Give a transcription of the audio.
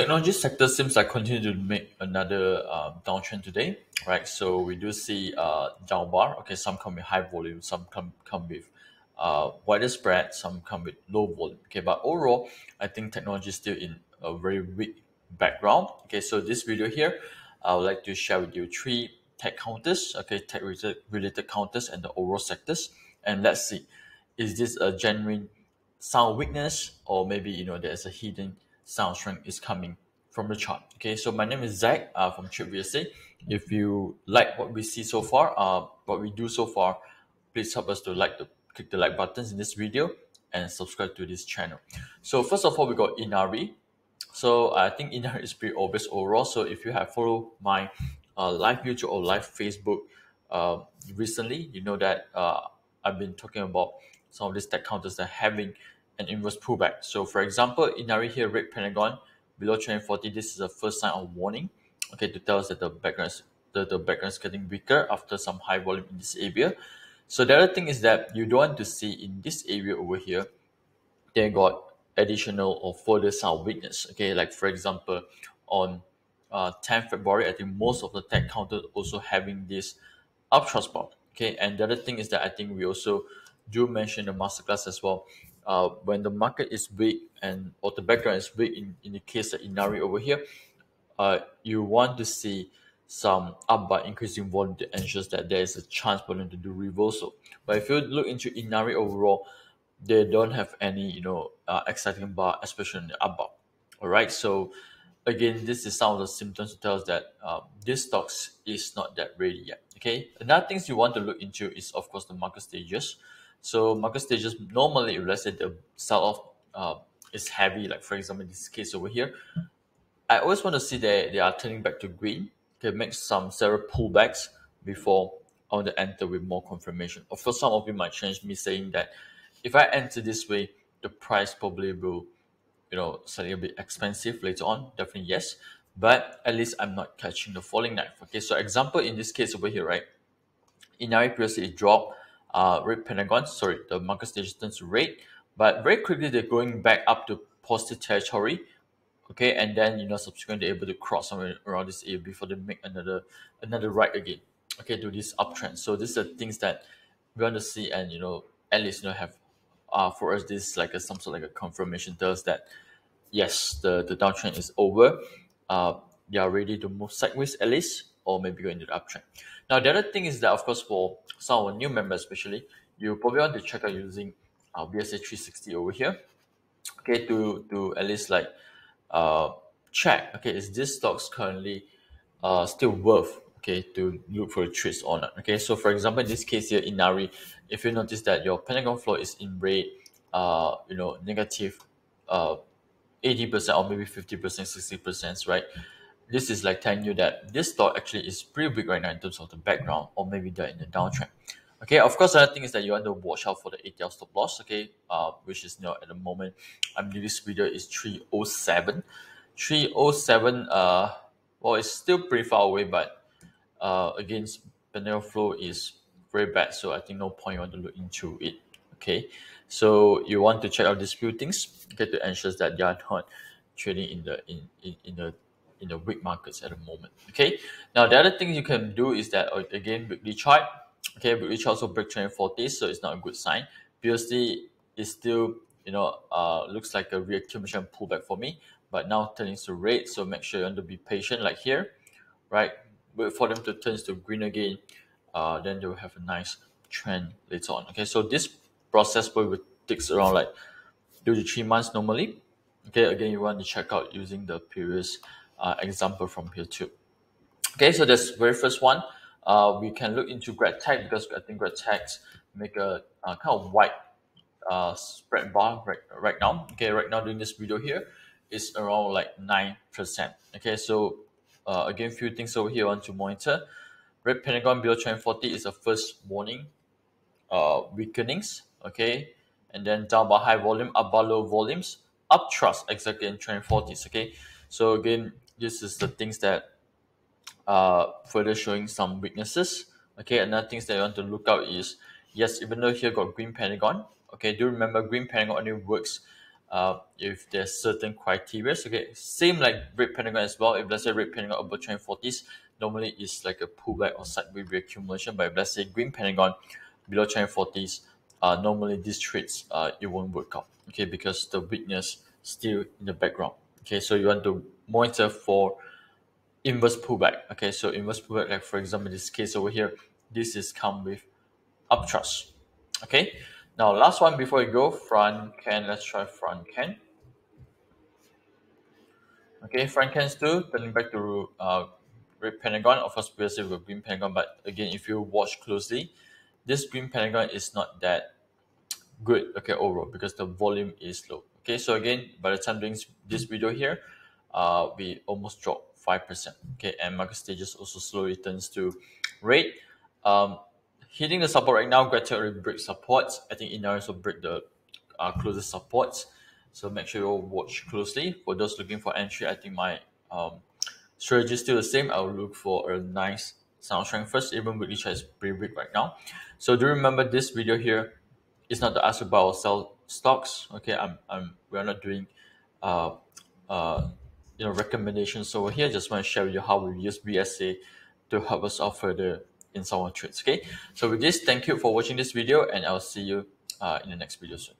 Technology sector seems like continue to make another downtrend today, right? So we do see down bar. Okay, some come with high volume, some come with wider spread, some come with low volume. Okay, but overall, I think technology is still in a very weak background. Okay, so this video here, I would like to share with you 3 tech counters, okay, tech related counters and the overall sectors. And let's see, is this a genuine sound weakness, or maybe, you know, there's a hidden sound strength is coming from the chart. Okay, so my name is Zach from TradeVSA. If you like what we see so far, what we do so far, please help us to click the like buttons in this video and subscribe to this channel. So first of all, we got Inari. So I think Inari is pretty obvious overall. So if you have followed my live YouTube or live Facebook recently, you know that I've been talking about some of these tech counters that are having an inverse pullback. So for example, Inari here, red pentagon below 2040. This is the first sign of warning, okay, to tell us that the background is getting weaker after some high volume in this area. So the other thing is that you don't want to see in this area over here, they got additional or further sound weakness. Okay, like for example, on 10 February, I think most of the tech counters also having this uptrust bar. Okay, and the other thing is that I think we also do mention the masterclass as well. When the market is weak and or the background is weak, in the case of Inari over here, you want to see some up by increasing volume to ensure that there is a chance for them to do reversal. But if you look into Inari overall, they don't have any, you know, exciting bar, especially in the up bar. All right, so again, this is some of the symptoms to tell us that this stocks is not that ready yet. Okay, another things you want to look into is of course the market stages. So market stages, normally let's say the sell-off is heavy, like for example in this case over here, I always want to see that they are turning back to green. Okay, make some several pullbacks before I want to enter with more confirmation. Of course, some of you might change me saying that if I enter this way, the price probably will, you know, slightly a bit expensive later on. Definitely yes, but at least I'm not catching the falling knife. Okay, so example in this case over here, right, Inari previously it dropped. Red pentagon, sorry, the market stage turns to red, but very quickly they're going back up to positive territory. Okay, and then, you know, subsequently able to cross somewhere around this area before they make another right again, okay, to this uptrend. So these are things that we want to see, and, you know, at least, you know, have for us this like a, some sort of like a confirmation tells that yes, the downtrend is over, they are ready to move sideways at least, or maybe go into the uptrend. Now the other thing is that of course for some of our new members especially, you probably want to check out using BSA 360 over here, okay, to at least like check, okay, is this stocks currently still worth, okay, to look for a trace or not. Okay, so for example in this case here, Inari, if you notice that your pentagon floor is in red, you know, negative 80% or maybe 50%, 60%, right? This is like telling you that this stock actually is pretty big right now in terms of the background, or maybe they're in the downtrend. Okay, of course, another thing is that you want to watch out for the ATL stop loss, okay, which is, you know, at the moment, I believe this video is 307. 307, well, it's still pretty far away, but again, pentagon flow is very bad, so I think no point you want to look into it, okay? So you want to check out these few things, okay, to ensure that they are not trading in the weak markets at the moment. Okay, now the other thing you can do is that again, weekly chart, okay, weekly chart also break 2040, so it's not a good sign. BSA is still, you know, looks like a reaccumulation pullback for me, but now turning to red, so make sure you want to be patient, like here, right? Wait for them to turn to green again, then they will have a nice trend later on. Okay, so this process probably takes around like 2 to 3 months normally. Okay, again, you want to check out using the previous example from here too. Okay, so this very first one, we can look into Greatec, because I think Greatec make a kind of wide spread bar right now. Okay, right now during this video here is around like 9%. Okay, so again, few things over here I want to monitor. Red pentagon below 2040 is a first warning weakenings. Okay, and then down bar high volume, up bar low volumes, up thrust exactly in 2040s. Okay, so again, this is the things that further showing some weaknesses. Okay, another things that you want to look out is, yes, even though here got green pentagon, okay, do remember green pentagon only works if there's certain criteria. Okay, same like red pentagon as well. If let's say red pentagon above 2040s, normally it's like a pullback or sideways reaccumulation. But if let's say green pentagon below 2040s, normally these trades it won't work out. Okay, because the weakness still in the background. Okay, so you want to monitor for inverse pullback. Okay, so inverse pullback, like for example, in this case over here, this is come with uptrust. Okay, now last one before we go, Frontken. Let's try Frontken. Okay, Frontken's too, turning back to red pentagon. Of course, previously with green pentagon, but again, if you watch closely, this green pentagon is not that good, okay, overall, because the volume is low. Okay, so again, by the time doing this video here, we almost dropped 5%. Okay, and market stages also slowly turns to red. Hitting the support right now, Greatec already break supports. I think Inari also break the closest supports. So make sure you all watch closely. For those looking for entry, I think my strategy is still the same. I will look for a nice sound strength first, even weekly chart is pretty weak right now. So do remember this video here is not to ask you buy or sell stocks. Okay, we're not doing you know, recommendations over here. Just want to share with you how we use BSA to help us out further in some trades. Okay, so with this, thank you for watching this video, and I'll see you in the next video soon.